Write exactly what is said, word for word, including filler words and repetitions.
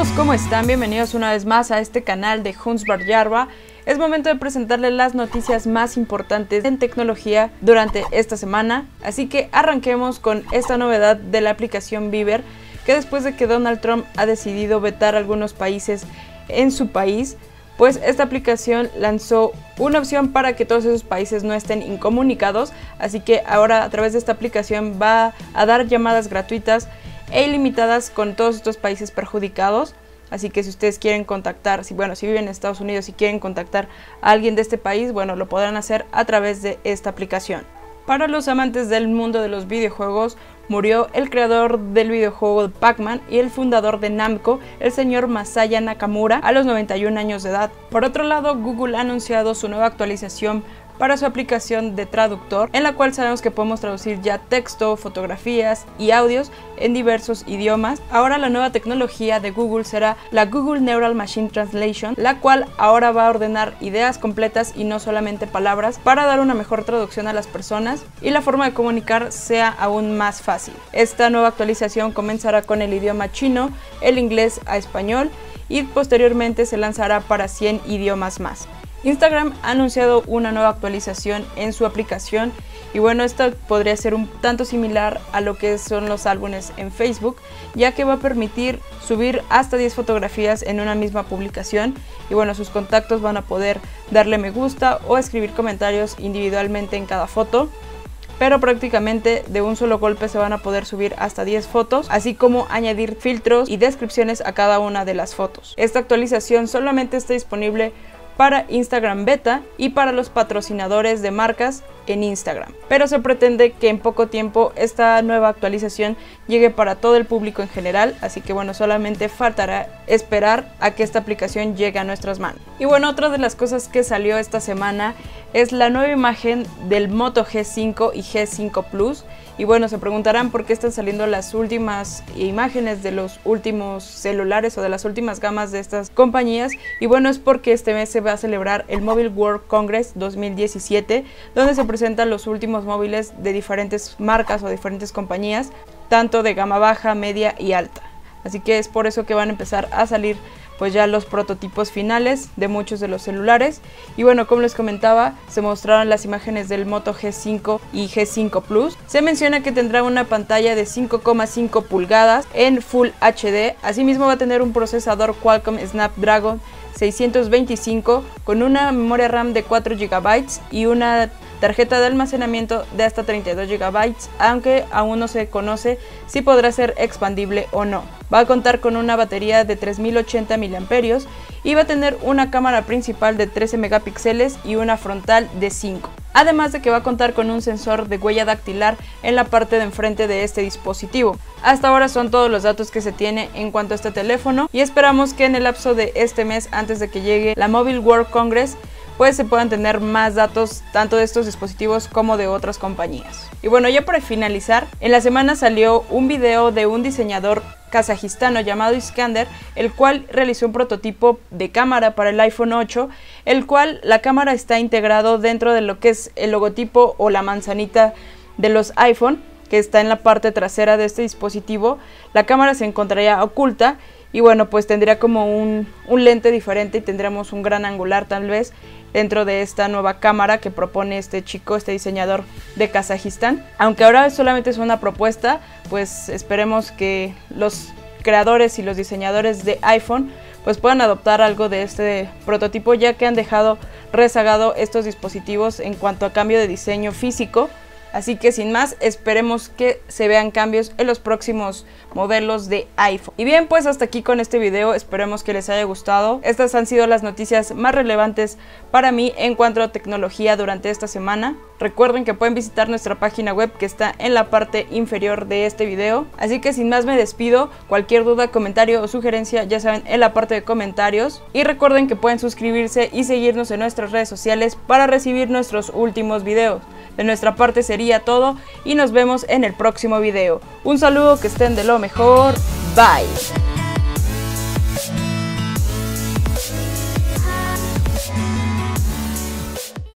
amigos, ¿cómo están? Bienvenidos una vez más a este canal de Hundsvart Jarva. Es momento de presentarles las noticias más importantes en tecnología durante esta semana. Así que arranquemos con esta novedad de la aplicación Viber, que después de que Donald Trump ha decidido vetar algunos países en su país, pues esta aplicación lanzó una opción para que todos esos países no estén incomunicados. Así que ahora, a través de esta aplicación, va a dar llamadas gratuitas e ilimitadas con todos estos países perjudicados. Así que si ustedes quieren contactar, si, bueno, si viven en Estados Unidos y quieren contactar a alguien de este país, bueno, lo podrán hacer a través de esta aplicación. Para los amantes del mundo de los videojuegos, murió el creador del videojuego Pac-Man y el fundador de Namco, el señor Masaya Nakamura, a los noventa y un años de edad. Por otro lado, Google ha anunciado su nueva actualización para su aplicación de traductor, en la cual sabemos que podemos traducir ya texto, fotografías y audios en diversos idiomas. Ahora la nueva tecnología de Google será la Google Neural Machine Translation, la cual ahora va a ordenar ideas completas y no solamente palabras para dar una mejor traducción a las personas y la forma de comunicar sea aún más fácil. Esta nueva actualización comenzará con el idioma chino, el inglés a español y posteriormente se lanzará para cien idiomas más. Instagram ha anunciado una nueva actualización en su aplicación y bueno, esta podría ser un tanto similar a lo que son los álbumes en Facebook, ya que va a permitir subir hasta diez fotografías en una misma publicación y bueno, sus contactos van a poder darle me gusta o escribir comentarios individualmente en cada foto. Pero prácticamente de un solo golpe se van a poder subir hasta diez fotos, así como añadir filtros y descripciones a cada una de las fotos. Esta actualización solamente está disponible para Instagram Beta y para los patrocinadores de marcas en Instagram. Pero se pretende que en poco tiempo esta nueva actualización llegue para todo el público en general, así que bueno, solamente faltará esperar a que esta aplicación llegue a nuestras manos. Y bueno, otra de las cosas que salió esta semana es la nueva imagen del Moto G cinco y G cinco Plus. Y bueno, se preguntarán por qué están saliendo las últimas imágenes de los últimos celulares o de las últimas gamas de estas compañías. Y bueno, es porque este mes se va a celebrar el Mobile World Congress dos mil diecisiete, donde se presentan los últimos móviles de diferentes marcas o diferentes compañías, tanto de gama baja, media y alta. Así que es por eso que van a empezar a salir pues ya los prototipos finales de muchos de los celulares. Y bueno, como les comentaba, se mostraron las imágenes del Moto G cinco y G cinco Plus. Se menciona que tendrá una pantalla de cinco coma cinco pulgadas en Full H D. Asimismo va a tener un procesador Qualcomm Snapdragon seiscientos veinticinco con una memoria RAM de cuatro gigabytes y una tarjeta de almacenamiento de hasta treinta y dos gigabytes, aunque aún no se conoce si podrá ser expandible o no. Va a contar con una batería de tres mil ochenta miliamperios hora y va a tener una cámara principal de trece megapíxeles y una frontal de cinco. Además de que va a contar con un sensor de huella dactilar en la parte de enfrente de este dispositivo. Hasta ahora son todos los datos que se tiene en cuanto a este teléfono y esperamos que en el lapso de este mes, antes de que llegue la Mobile World Congress, pues se puedan tener más datos tanto de estos dispositivos como de otras compañías. Y bueno, ya para finalizar, en la semana salió un video de un diseñador kazajistano llamado Iskander, el cual realizó un prototipo de cámara para el iPhone ocho, el cual la cámara está integrado dentro de lo que es el logotipo o la manzanita de los iPhone, que está en la parte trasera de este dispositivo. La cámara se encontraría oculta y bueno, pues tendría como un, un lente diferente y tendremos un gran angular tal vez dentro de esta nueva cámara que propone este chico, este diseñador de Kazajistán. Aunque ahora solamente es una propuesta, pues esperemos que los creadores y los diseñadores de iPhone pues puedan adoptar algo de este prototipo, ya que han dejado rezagado estos dispositivos en cuanto a cambio de diseño físico. Así que sin más, esperemos que se vean cambios en los próximos modelos de iPhone. Y bien, pues hasta aquí con este video, esperemos que les haya gustado. Estas han sido las noticias más relevantes para mí en cuanto a tecnología durante esta semana. Recuerden que pueden visitar nuestra página web que está en la parte inferior de este video. Así que sin más me despido, cualquier duda, comentario o sugerencia ya saben en la parte de comentarios. Y recuerden que pueden suscribirse y seguirnos en nuestras redes sociales para recibir nuestros últimos videos. De nuestra parte sería todo y nos vemos en el próximo video. Un saludo, que estén de lo mejor. Bye.